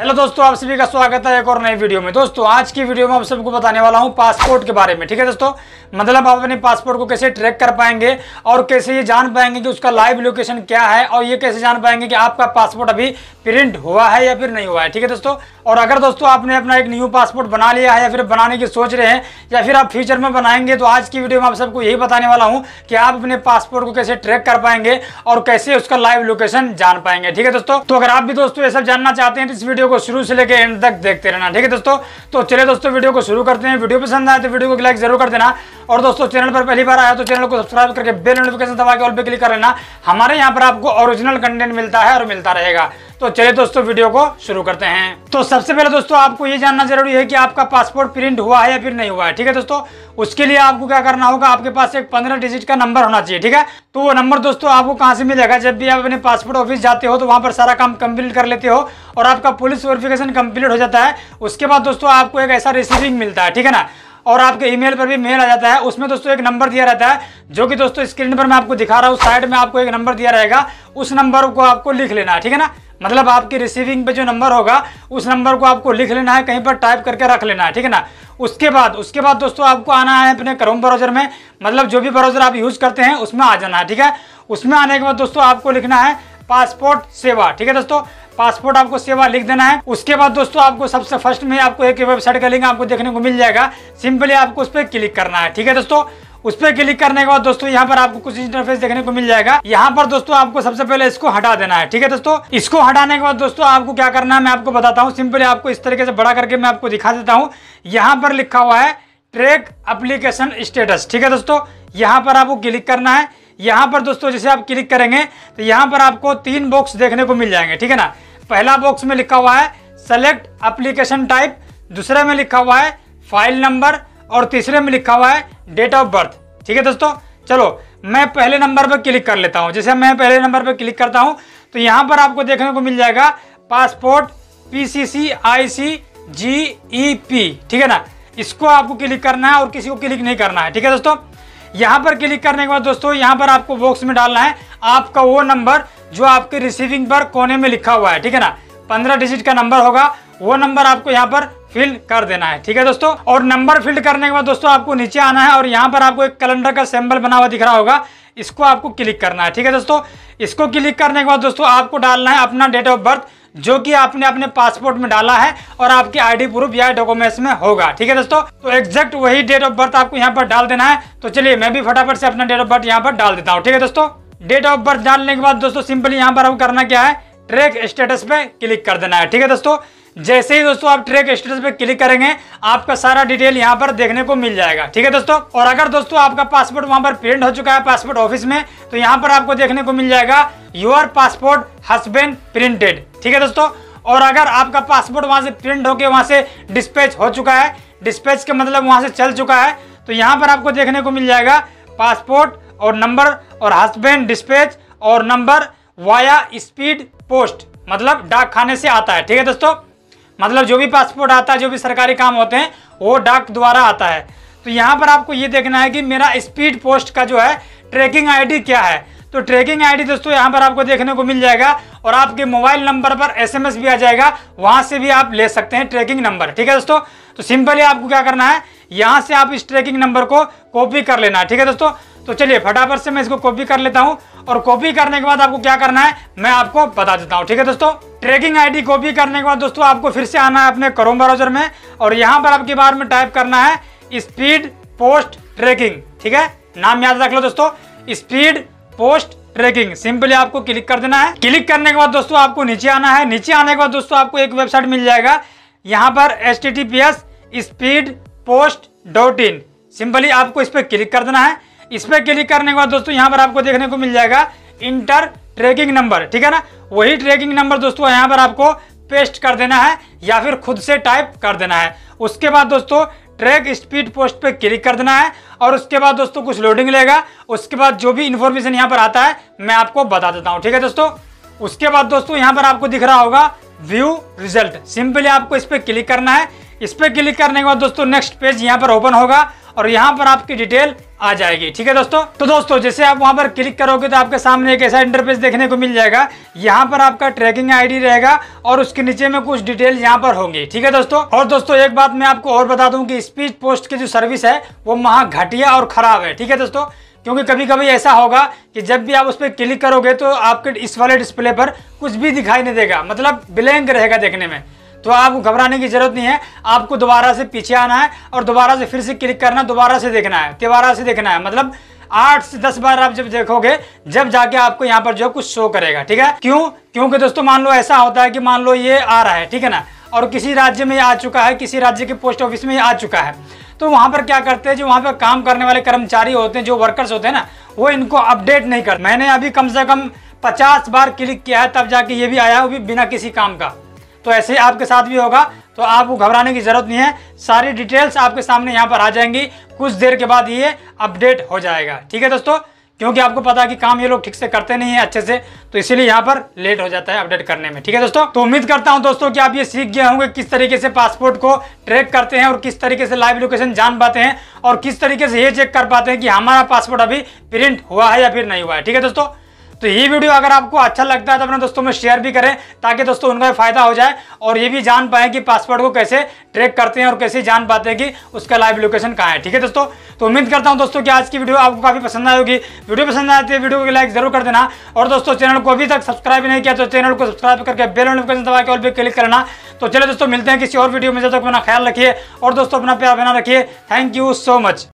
Hello दोस्तों, आप सभी का स्वागत है एक और नई वीडियो में। दोस्तों आज की वीडियो में आप सबको बताने वाला हूं पासपोर्ट के बारे में। ठीक है दोस्तों, मतलब आप अपने पासपोर्ट को कैसे ट्रैक कर पाएंगे और कैसे ये जान पाएंगे कि उसका लाइव लोकेशन क्या है और ये कैसे जान पाएंगे कि आपका पासपोर्ट अभी प्रिंट हुआ है या फिर नहीं हुआ है। ठीक है दोस्तों, और अगर दोस्तों आपने अपना एक न्यू पासपोर्ट बना लिया है या फिर बनाने की सोच रहे हैं या फिर आप फ्यूचर में बनाएंगे, तो आज की वीडियो में आप सबको यही बताने वाला हूँ कि आप अपने पासपोर्ट को कैसे ट्रैक कर पाएंगे और कैसे उसका लाइव लोकेशन जान पाएंगे। ठीक है दोस्तों, तो अगर आप भी दोस्तों ये सब जानना चाहते हैं तो इस वीडियो को शुरू से लेकर एंड तक देखते रहना। ठीक है दोस्तों, तो चलिए दोस्तों वीडियो को शुरू करते हैं। वीडियो पसंद आए तो वीडियो को लाइक जरूर कर देना, और दोस्तों चैनल पर पहली बार आया तो चैनल को सब्सक्राइब करके बेल नोटिफिकेशन दबा के ऑल पे क्लिक कर लेना। हमारे यहाँ पर आपको ओरिजिनल कंटेंट मिलता है और मिलता रहेगा। तो चलिए दोस्तों वीडियो को शुरू करते हैं। तो सबसे पहले दोस्तों आपको ये जानना जरूरी है कि आपका पासपोर्ट प्रिंट हुआ है या फिर नहीं हुआ है। ठीक है दोस्तों, उसके लिए आपको क्या करना होगा, आपके पास एक 15 डिजिट का नंबर होना चाहिए। ठीक है, तो वो नंबर दोस्तों आपको कहाँ से मिलेगा, जब भी आप अपने पासपोर्ट ऑफिस जाते हो तो वहाँ पर सारा काम कंप्लीट कर लेते हो और आपका पुलिस वेरिफिकेशन कंप्लीट हो जाता है। उसके बाद दोस्तों आपको एक ऐसा रिसीविंग मिलता है, ठीक है ना, और आपके ईमेल पर भी मेल आ जाता है। उसमें दोस्तों एक नंबर दिया रहता है, जो कि दोस्तों स्क्रीन पर मैं आपको दिखा रहा हूँ, साइड में आपको एक नंबर दिया रहेगा। उस नंबर को आपको लिख लेना है, ठीक है ना, मतलब आपकी रिसीविंग पे जो नंबर होगा उस नंबर को आपको लिख लेना है, कहीं पर टाइप करके रख लेना है, ठीक है ना। उसके बाद दोस्तों आपको आना है अपने क्रोम ब्राउजर में, मतलब जो भी ब्राउजर आप यूज़ करते हैं उसमें आ जाना है। ठीक है, उसमें आने के बाद दोस्तों आपको लिखना है पासपोर्ट सेवा। ठीक है दोस्तों, पासपोर्ट आपको सेवा लिख देना है। उसके बाद दोस्तों आपको सबसे फर्स्ट में आपको एक वेबसाइट का लिंक आपको देखने को मिल जाएगा, सिंपली आपको उस पर क्लिक करना है। ठीक है दोस्तों, उस पर क्लिक करने के बाद दोस्तों यहाँ पर आपको कुछ इंटरफेस देखने को मिल जाएगा। यहाँ पर दोस्तों आपको सबसे पहले इसको हटा देना है। ठीक है दोस्तों, इसको हटाने के बाद दोस्तों आपको क्या करना है मैं आपको बताता हूँ। सिंपली आपको इस तरीके से बड़ा करके मैं आपको दिखा देता हूँ। यहाँ पर लिखा हुआ है ट्रैक एप्लीकेशन स्टेटस। ठीक है दोस्तों, यहाँ पर आपको क्लिक करना है। यहाँ पर दोस्तों जैसे आप क्लिक करेंगे तो यहाँ पर आपको 3 बॉक्स देखने को मिल जाएंगे। ठीक है ना, पहला बॉक्स में लिखा हुआ है सेलेक्ट एप्लीकेशन टाइप, दूसरे में लिखा हुआ है फाइल नंबर, और तीसरे में लिखा हुआ है डेट ऑफ बर्थ। ठीक है दोस्तों, चलो मैं पहले नंबर पर क्लिक कर लेता हूं। जैसे मैं पहले नंबर पर क्लिक करता हूं तो यहां पर आपको देखने को मिल जाएगा पासपोर्ट PCCIC GEP। ठीक है ना, इसको आपको क्लिक करना है और किसी को क्लिक नहीं करना है। ठीक है दोस्तों, यहां पर क्लिक करने के बाद दोस्तों यहां पर आपको बॉक्स में डालना है आपका वो नंबर जो आपके रिसीविंग पर कोने में लिखा हुआ है। ठीक है ना, 15 डिजिट का नंबर होगा, वो नंबर आपको यहाँ पर फिल कर देना है। ठीक है दोस्तों, और नंबर फिल करने के बाद दोस्तों आपको नीचे आना है और यहाँ पर आपको एक कैलेंडर का सिंबल बना हुआ दिख रहा होगा, इसको आपको क्लिक करना है। ठीक है दोस्तों, इसको क्लिक करने के बाद दोस्तों आपको डालना है अपना डेट ऑफ बर्थ, जो कि आपने अपने पासपोर्ट में डाला है और आपके आईडी प्रूफ या डॉक्यूमेंट्स में होगा। ठीक है दोस्तों, तो एग्जैक्ट वही डेट ऑफ बर्थ आपको यहाँ पर डाल देना है। तो चलिए मैं भी फटाफट से अपना डेट ऑफ बर्थ यहाँ पर डाल देता हूँ। ठीक है दोस्तों, डेट ऑफ बर्थ डालने के बाद दोस्तों सिंपली यहाँ पर आपको करना क्या है, ट्रैक स्टेटस पे क्लिक कर देना है। ठीक है दोस्तों, जैसे ही दोस्तों आप ट्रैक स्टेटस पे क्लिक करेंगे आपका सारा डिटेल यहाँ पर देखने को मिल जाएगा। ठीक है दोस्तों, और अगर दोस्तों आपका पासपोर्ट वहाँ पर प्रिंट हो चुका है पासपोर्ट ऑफिस में, तो यहाँ पर आपको देखने को मिल जाएगा your passport has been printed. ठीक है दोस्तों, और अगर आपका पासपोर्ट वहाँ से प्रिंट होके वहाँ से डिस्पैच हो चुका है, डिस्पैच के मतलब वहाँ से चल चुका है, तो यहाँ पर आपको देखने को मिल जाएगा पासपोर्ट और नंबर और हस्बैंड डिस्पैच और नंबर वाया स्पीड पोस्ट, मतलब डाक खाने से आता है। ठीक है दोस्तों, मतलब जो भी पासपोर्ट आता है, जो भी सरकारी काम होते हैं वो डाक द्वारा आता है। तो यहाँ पर आपको ये देखना है कि मेरा स्पीड पोस्ट का जो है ट्रैकिंग आईडी क्या है। तो ट्रैकिंग आईडी दोस्तों यहाँ पर आपको देखने को मिल जाएगा, और आपके मोबाइल नंबर पर SMS भी आ जाएगा, वहाँ से भी आप ले सकते हैं ट्रैकिंग नंबर। ठीक है दोस्तों, तो सिंपली आपको क्या करना है, यहाँ से आप इस ट्रैकिंग नंबर को कॉपी कर लेना है। ठीक है दोस्तों, तो चलिए फटाफट से मैं इसको कॉपी कर लेता हूँ, और कॉपी करने के बाद आपको क्या करना है मैं आपको बता देता हूँ। ठीक है दोस्तों, ट्रैकिंग आईडी कॉपी करने के बाद दोस्तों आपको फिर से आना है अपने क्रोम ब्राउजर में, और यहाँ पर आपके बारे में टाइप करना है स्पीड पोस्ट ट्रैकिंग। ठीक है, नाम याद रख लो दोस्तों, स्पीड पोस्ट ट्रैकिंग, सिंपली आपको क्लिक कर देना है। क्लिक करने के बाद दोस्तों आपको नीचे आना है। नीचे आने के बाद दोस्तों आपको एक वेबसाइट मिल जाएगा, यहाँ पर https speedpost.in, सिंपली आपको इस पर क्लिक कर देना है। इस पर क्लिक करने के बाद दोस्तों यहाँ पर आपको देखने को मिल जाएगा इंटर ट्रैकिंग नंबर। ठीक है ना, वही ट्रैकिंग नंबर दोस्तों यहाँ पर आपको पेस्ट कर देना है या फिर खुद से टाइप कर देना है। उसके बाद दोस्तों ट्रैक स्पीड पोस्ट पे क्लिक कर देना है, और उसके बाद दोस्तों कुछ लोडिंग लेगा। उसके बाद जो भी इन्फॉर्मेशन यहाँ पर आता है मैं आपको बता देता हूँ। ठीक है दोस्तों, उसके बाद दोस्तों यहाँ पर आपको दिख रहा होगा व्यू रिजल्ट, सिंपली आपको इस पर क्लिक करना है। इस पर क्लिक करने के बाद दोस्तों नेक्स्ट पेज यहाँ पर ओपन होगा, और यहाँ पर आपकी डिटेल आ जाएगी। ठीक है दोस्तों, तो दोस्तों जैसे आप वहां पर क्लिक करोगे तो आपके सामने एक ऐसा इंटरफेस देखने को मिल जाएगा। यहाँ पर आपका ट्रैकिंग आईडी रहेगा और उसके नीचे में कुछ डिटेल यहाँ पर होंगी। ठीक है दोस्तों, और दोस्तों एक बात मैं आपको और बता दूं कि स्पीड पोस्ट की जो सर्विस है वो महा घटिया और खराब है। ठीक है दोस्तों, क्योंकि कभी कभी ऐसा होगा कि जब भी आप उस पर क्लिक करोगे तो आपके इस वाले डिस्प्ले पर कुछ भी दिखाई नहीं देगा, मतलब ब्लैंक रहेगा देखने में। तो आपको घबराने की जरूरत नहीं है, आपको दोबारा से पीछे आना है और दोबारा से फिर से क्लिक करना, दोबारा से देखना है, दोबारा से देखना है, मतलब 8 से 10 बार आप जब देखोगे जब जाके आपको यहाँ पर जो कुछ शो करेगा। ठीक है, क्यों? क्योंकि दोस्तों मान लो ऐसा होता है कि मान लो ये आ रहा है, ठीक है ना, और किसी राज्य में आ चुका है, किसी राज्य के पोस्ट ऑफिस में आ चुका है, तो वहाँ पर क्या करते हैं जो वहाँ पर काम करने वाले कर्मचारी होते हैं, जो वर्कर्स होते हैं ना, वो इनको अपडेट नहीं करते। मैंने अभी कम से कम 50 बार क्लिक किया है तब जाके ये भी आया, वो भी बिना किसी काम का। तो ऐसे आपके साथ भी होगा, तो आपको घबराने की जरूरत नहीं है, सारी डिटेल्स आपके सामने यहाँ पर आ जाएंगी। कुछ देर के बाद ये अपडेट हो जाएगा। ठीक है दोस्तों, क्योंकि आपको पता है कि काम ये लोग ठीक से करते नहीं है अच्छे से, तो इसीलिए यहाँ पर लेट हो जाता है अपडेट करने में। ठीक है दोस्तों, तो उम्मीद करता हूँ दोस्तों कि आप ये सीख गए होंगे किस तरीके से पासपोर्ट को ट्रैक करते हैं और किस तरीके से लाइव लोकेशन जान पाते हैं और किस तरीके से ये चेक कर पाते हैं कि हमारा पासपोर्ट अभी प्रिंट हुआ है या फिर नहीं हुआ है। ठीक है दोस्तों, तो ये वीडियो अगर आपको अच्छा लगता है तो अपने दोस्तों में शेयर भी करें ताकि दोस्तों उनका फायदा हो जाए और ये भी जान पाएं कि पासपोर्ट को कैसे ट्रैक करते हैं और कैसे जान पाते हैं कि उसका लाइव लोकेशन कहाँ है। ठीक है दोस्तों, तो उम्मीद करता हूँ दोस्तों कि आज की वीडियो आपको काफ़ी पसंद आई होगी। वीडियो पसंद आती है वीडियो को लाइक जरूर कर देना और दोस्तों चैनल को अभी तक सब्सक्राइब नहीं किया तो चैनल को सब्सक्राइब करके बेल नोटिफिकेशन दबा के ऑल पे क्लिक करना। तो चलिए दोस्तों मिलते हैं किसी और वीडियो में, जब तक अपना ख्याल रखिए और दोस्तों अपना प्यार बना रखिए। Thank you so much.